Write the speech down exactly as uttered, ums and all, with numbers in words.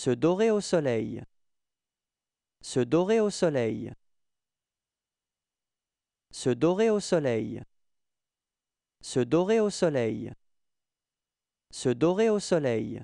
Se dorer au soleil. Se dorer au soleil. Se dorer au soleil. Se dorer au soleil. Se dorer au soleil.